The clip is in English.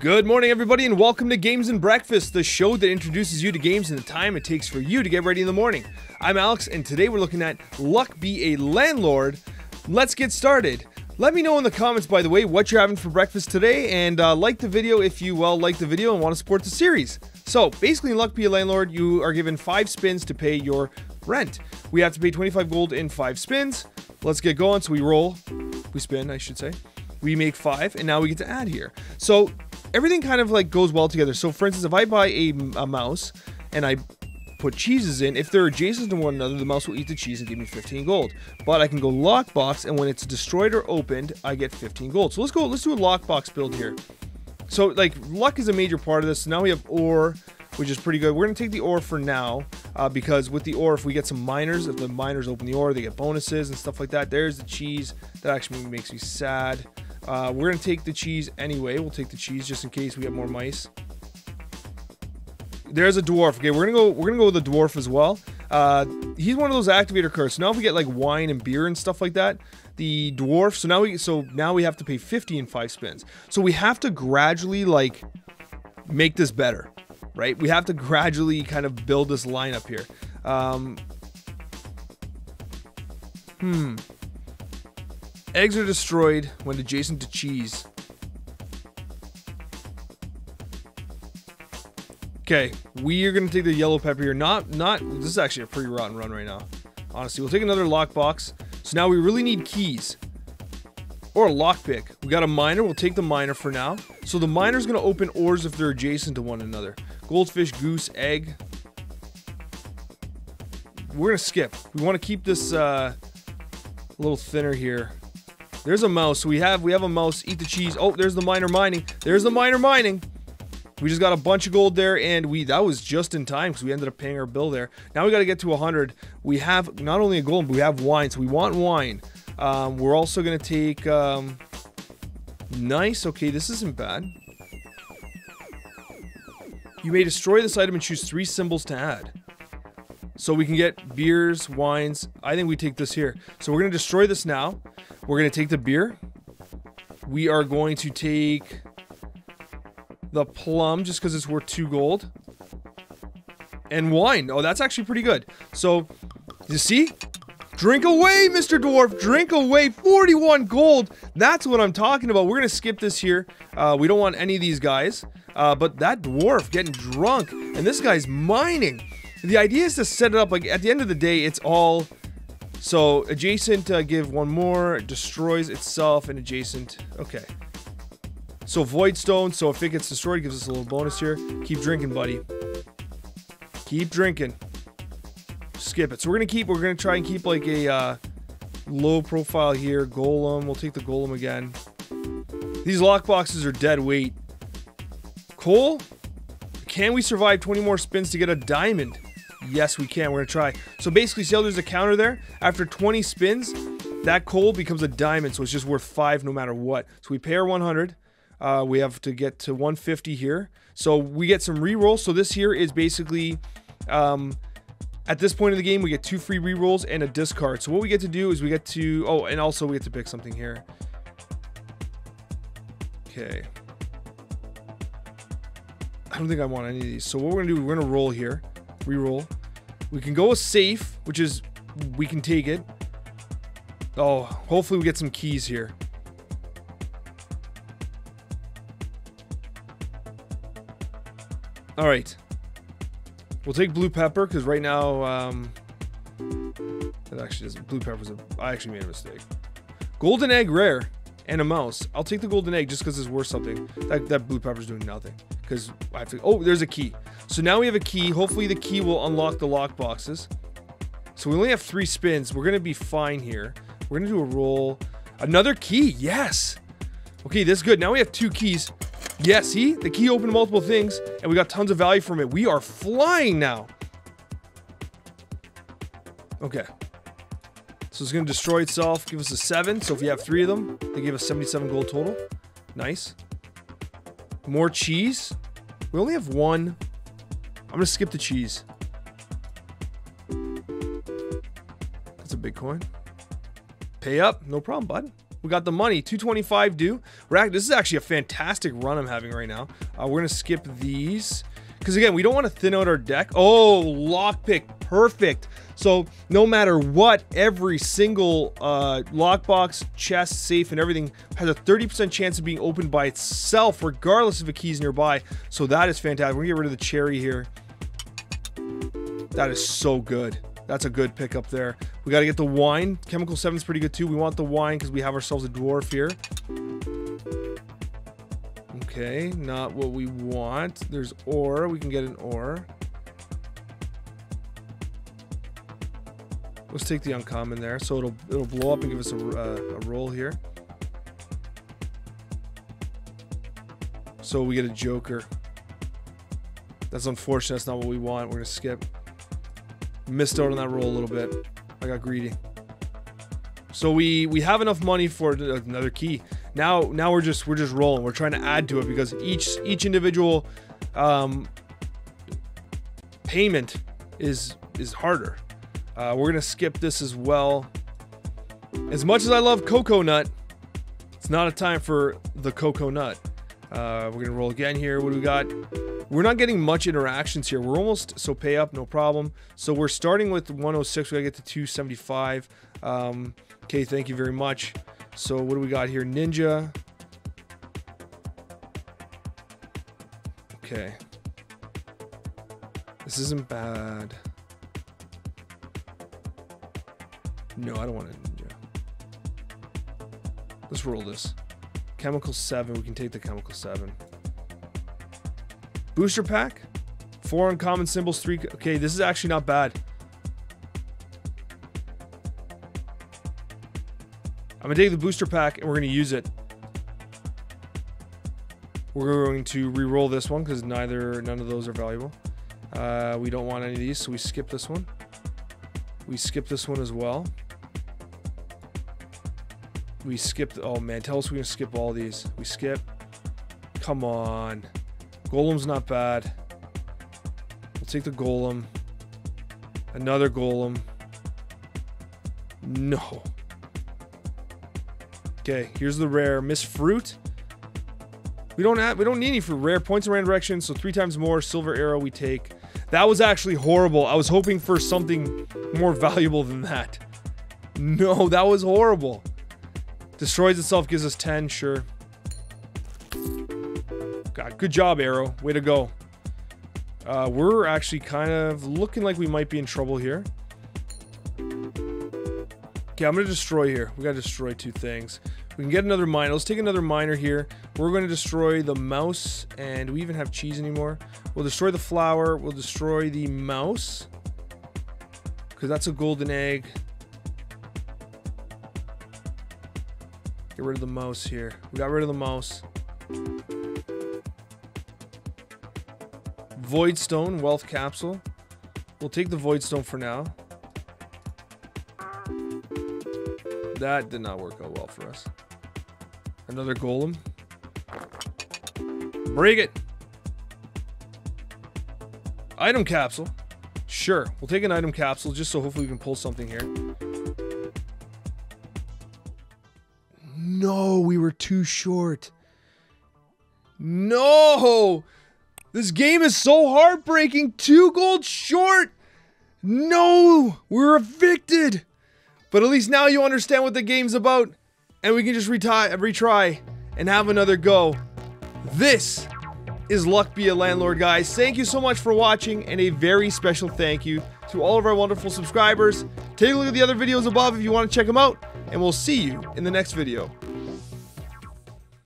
Good morning, everybody, and welcome to Games and Breakfast, the show that introduces you to games and the time it takes for you to get ready in the morning. I'm Alex, and today we're looking at Luck Be a Landlord. Let's get started. Let me know in the comments, by the way, what you're having for breakfast today, and like the video if you, like the video and want to support the series. So, basically, in Luck Be a Landlord, you are given 5 spins to pay your rent. We have to pay 25 gold in 5 spins. Let's get going. So we roll. We spin, I should say. We make 5, and now we get to add here. So, everything kind of like goes well together. So for instance, if I buy a mouse and I put cheeses in, if they're adjacent to one another, the mouse will eat the cheese and give me 15 gold. But I can go lockbox, and when it's destroyed or opened, I get 15 gold. So let's do a lockbox build here. So like luck is a major part of this. So now we have ore, which is pretty good. We're gonna take the ore for now because with the ore, if we get some miners, if the miners open the ore, they get bonuses and stuff like that. There's the cheese. That actually makes me sad. We're gonna take the cheese anyway. We'll take the cheese just in case we have more mice. There's a dwarf. Okay, we're gonna go with a dwarf as well. He's one of those activator cards. So now if we get like wine and beer and stuff like that, the dwarf. So now we have to pay 50 in 5 spins. So we have to gradually like make this better, right? We have to gradually kind of build this lineup here. Eggs are destroyed when adjacent to cheese. Okay, we are gonna take the yellow pepper here. This is actually a pretty rotten run right now. Honestly, we'll take another lockbox. So now we really need keys or a lockpick. We got a miner. We'll take the miner for now. So the miner's gonna open ores if they're adjacent to one another. Goldfish, goose, egg. We're gonna skip. We want to keep this a little thinner here. There's a mouse. We have a mouse. Eat the cheese. Oh, there's the miner mining. There's the miner mining. We just got a bunch of gold there, and that was just in time because we ended up paying our bill there. Now we got to get to 100. We have not only a gold, but we have wine, so we want wine. We're also gonna take nice. Okay, this isn't bad. You may destroy this item and choose 3 symbols to add. So we can get beers, wines. I think we take this here. So we're gonna destroy this now. We're going to take the beer. We are going to take the plum just because it's worth 2 gold. And wine. Oh, that's actually pretty good. So, you see? Drink away, Mr. Dwarf. Drink away. 41 gold. That's what I'm talking about. We're going to skip this here. We don't want any of these guys. But that dwarf getting drunk. And this guy's mining. The idea is to set it up. Like, at the end of the day, it's all... So, adjacent, give 1 more, it destroys itself, and adjacent, okay. So, void stone, so if it gets destroyed, it gives us a little bonus here. Keep drinking, buddy. Keep drinking. Skip it. So, we're gonna try and keep, like, a, low profile here. Golem, we'll take the golem again. These lockboxes are dead weight. Coal? Can we survive 20 more spins to get a diamond? Yes, we can. We're going to try. So basically, see how there's a counter there? After 20 spins, that coal becomes a diamond, so it's just worth 5 no matter what. So we pay our 100. We have to get to 150 here. So we get some re-rolls. So this here is basically, at this point of the game, we get 2 free re-rolls and a discard. So what we get to do is we get to... Oh, and also we get to pick something here. Okay. I don't think I want any of these. So what we're going to do, we're going to roll here. Reroll. We can go with safe, which is we can take it. Oh, hopefully we get some keys here. All right, we'll take blue pepper because right now that actually doesn't. Blue pepper's. I actually made a mistake. Golden egg rare and a mouse. I'll take the golden egg just because it's worth something. That blue pepper's doing nothing. Because I have to... Oh, there's a key. So now we have a key. Hopefully the key will unlock the lock boxes. So we only have 3 spins. We're going to be fine here. We're going to do a roll. Another key. Yes. Okay, this is good. Now we have 2 keys. Yeah, see? The key opened multiple things. And we got tons of value from it. We are flying now. Okay. So it's going to destroy itself. Give us a 7. So if we have 3 of them, they gave us 77 gold total. Nice. More cheese. We only have 1. I'm gonna skip the cheese. That's a big coin. Pay up. No problem, bud. We got the money, 225 due. This is actually a fantastic run I'm having right now. We're going to skip these because, again, we don't want to thin out our deck. Oh, lockpick. Perfect. So no matter what, every single lockbox, chest, safe, and everything has a 30% chance of being opened by itself, regardless if a key's nearby. So that is fantastic. We're going to get rid of the cherry here. That is so good. That's a good pick up there. We got to get the wine. Chemical 7 is pretty good too. We want the wine because we have ourselves a dwarf here. Okay, not what we want. There's ore. We can get an ore. Let's take the uncommon there, so it'll blow up and give us a roll here. So we get a joker. That's unfortunate. That's not what we want. We're gonna skip. Missed out on that roll a little bit. I got greedy. So we have enough money for another key. Now we're just rolling. We're trying to add to it because each individual payment is harder. We're gonna skip this as well. As much as I love coconut, it's not a time for the coconut. We're gonna roll again here. What do we got? We're not getting much interactions here. We're almost, so pay up, no problem. So we're starting with 106. We gotta get to 275. Okay, thank you very much. So what do we got here? Ninja. Okay. This isn't bad. No, I don't want to. Let's roll this. Chemical 7. We can take the chemical 7. Booster pack. 4 uncommon symbols. 3. Okay, this is actually not bad. I'm going to take the booster pack and we're going to use it. We're going to re-roll this one because none of those are valuable. We don't want any of these, so we skip this one. We skip this one as well. We skipped, oh man, tell us we're gonna skip all these. We skip, come on. Golem's not bad. We'll take the golem. Another golem. No. Okay, here's the rare, Miss Fruit. We don't need any for rare points in random direction, so 3 times more, silver arrow we take. That was actually horrible. I was hoping for something more valuable than that. No, that was horrible. Destroys itself, gives us 10, sure. God, good job, Arrow. Way to go. We're actually kind of looking like we might be in trouble here. Okay, I'm going to destroy here. We got to destroy 2 things. We can get another miner. Let's take another miner here. We're going to destroy the mouse. And do we even have cheese anymore? We'll destroy the flower. We'll destroy the mouse. Because that's a golden egg. Get rid of the mouse here. We got rid of the mouse. Voidstone, wealth capsule. We'll take the voidstone for now. That did not work out well for us. Another golem. Break it. Item capsule. Sure, we'll take an item capsule just so hopefully we can pull something here. No, we were too short. No! This game is so heartbreaking. 2 gold short. No, we're evicted. But at least now you understand what the game's about. And we can just retry and have another go. This is Luck Be a Landlord, guys. Thank you so much for watching, and a very special thank you to all of our wonderful subscribers. Take a look at the other videos above if you want to check them out, and we'll see you in the next video.